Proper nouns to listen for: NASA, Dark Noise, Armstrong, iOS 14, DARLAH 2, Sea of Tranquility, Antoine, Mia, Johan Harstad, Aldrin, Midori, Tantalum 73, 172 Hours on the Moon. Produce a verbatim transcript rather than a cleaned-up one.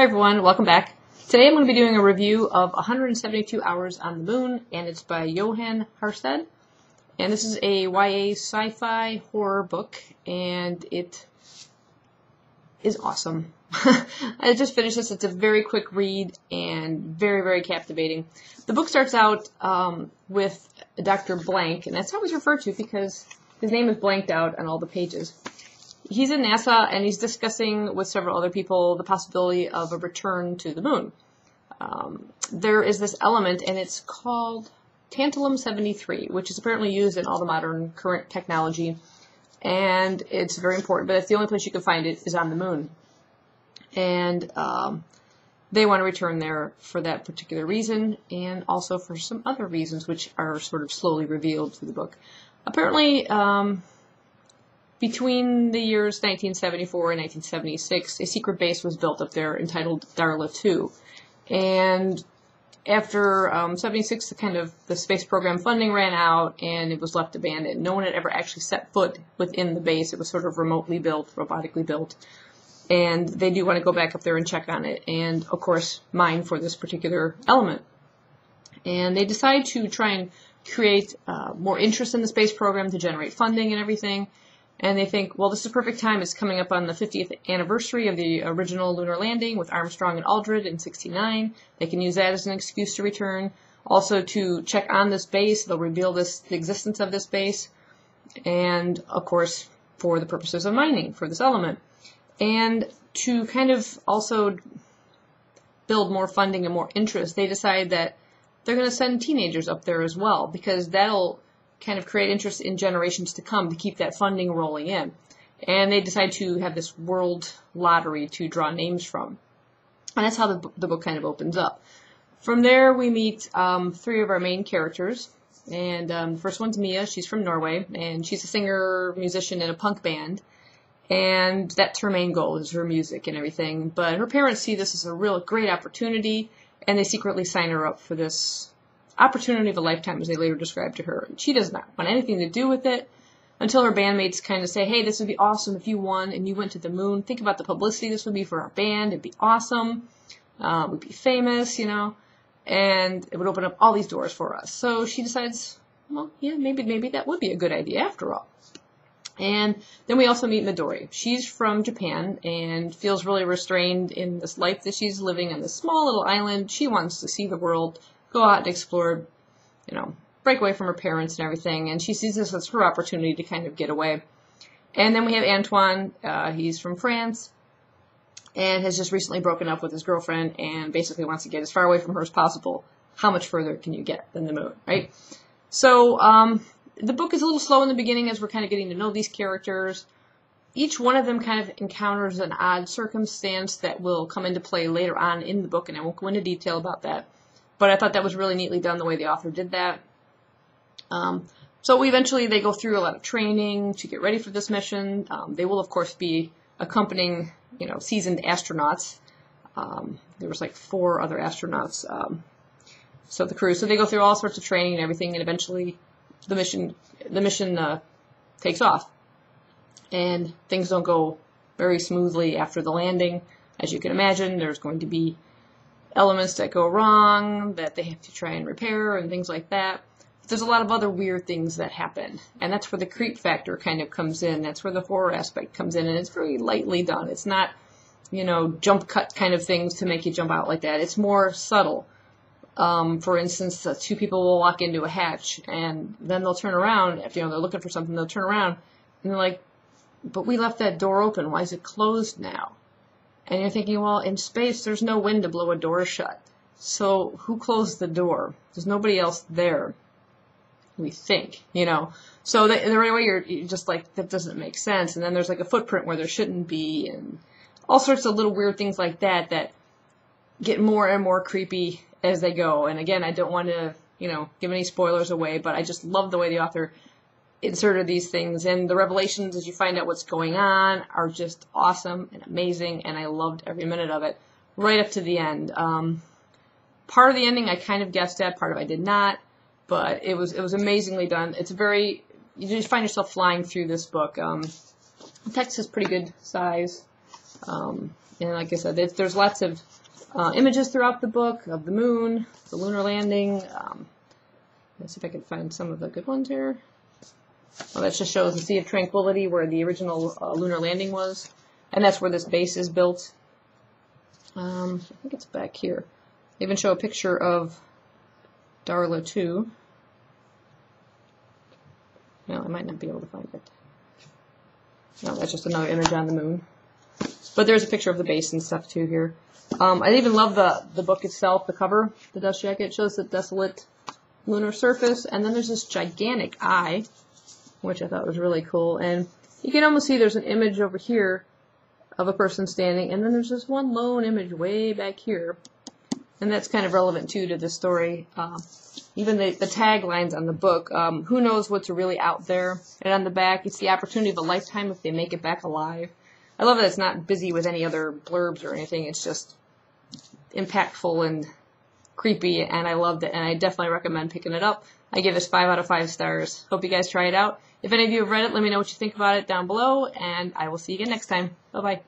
Hi everyone, welcome back. Today I'm going to be doing a review of one hundred seventy-two Hours on the Moon, and it's by Johan Harstad. And this is a Y A sci-fi horror book, and it is awesome. I just finished this. It's a very quick read and very, very captivating. The book starts out um, with Doctor Blank, and that's how he's referred to because his name is blanked out on all the pages. He's in NASA, and he's discussing with several other people the possibility of a return to the moon. Um, there is this element, and it's called Tantalum seventy-three, which is apparently used in all the modern current technology, and it's very important, but it's the only place you can find it is on the moon. And um, they want to return there for that particular reason, and also for some other reasons, which are sort of slowly revealed through the book. Apparently, um... between the years nineteen seventy-four and nineteen seventy-six, a secret base was built up there entitled DARLAH two. And after um, seventy-six, the kind of the space program funding ran out, and it was left abandoned. No one had ever actually set foot within the base. It was sort of remotely built, robotically built. And they do want to go back up there and check on it, and of course mine for this particular element. And they decide to try and create uh, more interest in the space program to generate funding and everything. And they think, well, this is perfect time. It's coming up on the fiftieth anniversary of the original lunar landing with Armstrong and Aldrin in sixty-nine. They can use that as an excuse to return. Also to check on this base. They'll reveal this, the existence of this base. And, of course, for the purposes of mining, for this element. And to kind of also build more funding and more interest, they decide that they're going to send teenagers up there as well, because that'll kind of create interest in generations to come to keep that funding rolling in. And they decide to have this world lottery to draw names from. And that's how the, the book kind of opens up. From there, we meet um, three of our main characters. And um, the first one's Mia. She's from Norway. And she's a singer, musician, in a punk band. And that's her main goal, is her music and everything. But her parents see this as a real great opportunity, and they secretly sign her up for this opportunity of a lifetime, as they later described to her. She does not want anything to do with it until her bandmates kind of say, hey, this would be awesome if you won and you went to the moon. Think about the publicity this would be for our band. It'd be awesome. Uh, we'd be famous, you know, and it would open up all these doors for us. So she decides, well, yeah, maybe, maybe that would be a good idea after all. And then we also meet Midori. She's from Japan and feels really restrained in this life that she's living on this small little island. She wants to see the world, go out and explore, you know, break away from her parents and everything, and she sees this as her opportunity to kind of get away. And then we have Antoine. Uh, he's from France and has just recently broken up with his girlfriend and basically wants to get as far away from her as possible. How much further can you get than the moon, right? So um, the book is a little slow in the beginning as we're kind of getting to know these characters. Each one of them kind of encounters an odd circumstance that will come into play later on in the book, and I won't go into detail about that. But I thought that was really neatly done, the way the author did that. Um, so we eventually, they go through a lot of training to get ready for this mission. Um, they will, of course, be accompanying, you know, seasoned astronauts. Um, there was like four other astronauts, um, so the crew. So they go through all sorts of training and everything, and eventually the mission, the mission uh, takes off. And things don't go very smoothly after the landing. As you can imagine, there's going to be elements that go wrong that they have to try and repair and things like that. But there's a lot of other weird things that happen, and that's where the creep factor kind of comes in. That's where the horror aspect comes in, and it's very lightly done. It's not, you know, jump cut kind of things to make you jump out like that. It's more subtle. Um, for instance, uh, two people will walk into a hatch, and then they'll turn around. If, you know, they're looking for something, they'll turn around, and they're like, but we left that door open. Why is it closed now? And you're thinking, well, in space, there's no wind to blow a door shut. So who closed the door? There's nobody else there, we think, you know. So the, the right way, you're, you're just like, that doesn't make sense. And then there's like a footprint where there shouldn't be, and all sorts of little weird things like that that get more and more creepy as they go. And again, I don't want to, you know, give any spoilers away, but I just love the way the author inserted these things, and the revelations as you find out what's going on are just awesome and amazing, and I loved every minute of it right up to the end. Um, part of the ending I kind of guessed at, part of it I did not, but it was it was amazingly done. It's very, you just find yourself flying through this book. Um, the text is pretty good size, um, and like I said, there's lots of uh, images throughout the book of the moon, the lunar landing. Um, let's see if I can find some of the good ones here. Well, that just shows the Sea of Tranquility where the original uh, lunar landing was. And that's where this base is built. Um, I think it's back here. They even show a picture of DARLAH two. No, I might not be able to find it. No, that's just another image on the moon. But there's a picture of the base and stuff too here. Um, I even love the, the book itself, the cover, the dust jacket. It shows the desolate lunar surface. And then there's this gigantic eye, which I thought was really cool. And you can almost see there's an image over here of a person standing. And then there's this one lone image way back here. And that's kind of relevant too to this story. Uh, even the, the taglines on the book, um, who knows what's really out there. And on the back, it's the opportunity of a lifetime if they make it back alive. I love that it's not busy with any other blurbs or anything. It's just impactful and creepy, and I loved it, and I definitely recommend picking it up. I give this five out of five stars. Hope you guys try it out. If any of you have read it, let me know what you think about it down below, and I will see you again next time. Bye-bye.